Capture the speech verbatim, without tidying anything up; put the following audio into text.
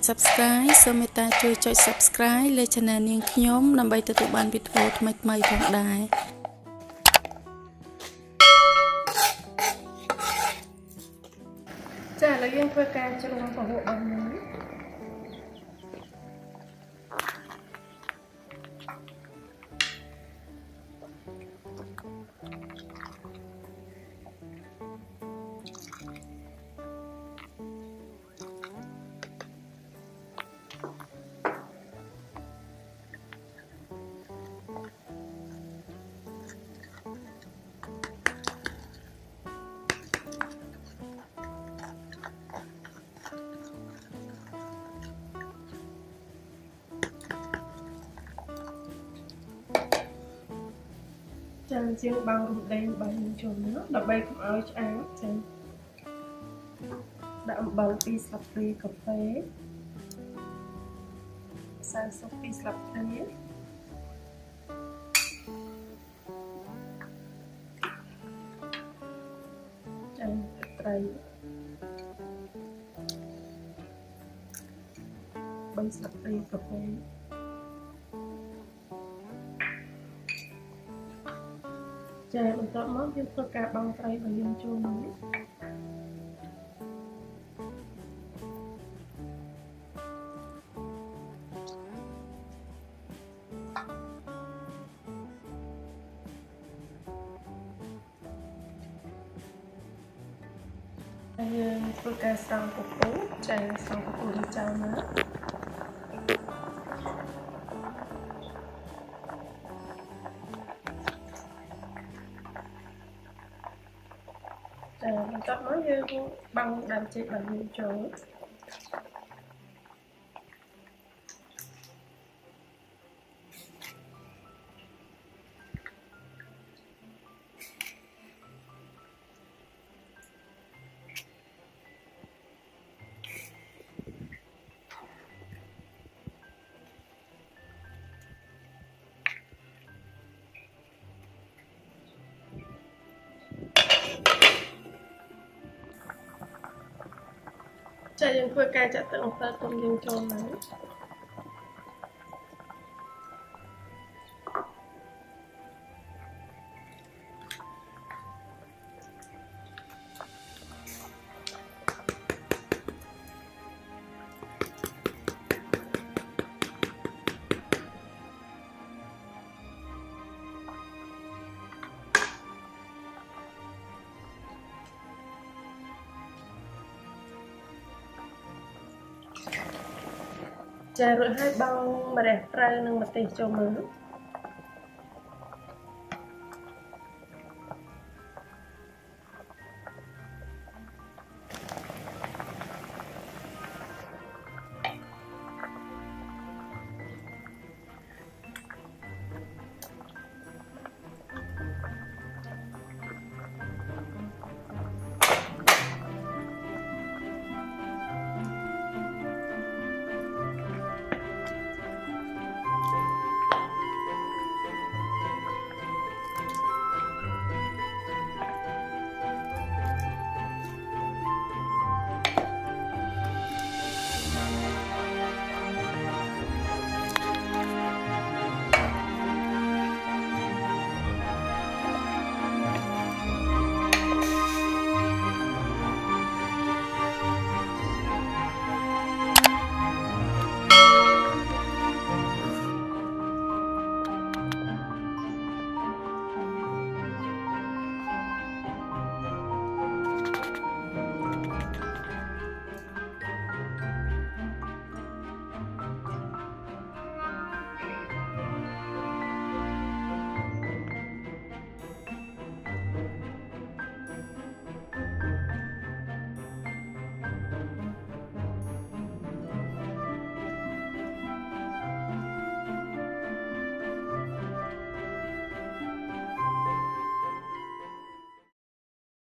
Subscribe so meta subscribe lên channel Niên Khom nằm bay từ tụ ban biệt hồ mạch mày phong đài. Chà là riêng quê ca cho lòng phòng hộ ấm núi. Chàng riêng bằng rụt đầy bằng chồng nước đã bay cũng áo chán chàng đã bằng đi sạp đi cà phê sang sốc đi sạp đi chàng thật đầy bay sạp đi cà phê chà mình tóm móc giúp tôi cả băng tay và dân chôn mũi tôi cả xong cục cú chà xong cục cú đi chào nữa mình tắt nó như băng đàm chế bằng những chỗ cho dân quê ca chặt tự ông ta tôm dân trôn này chà rồi hai bông mà đẹp trai nâng mặt tỉ cho mớ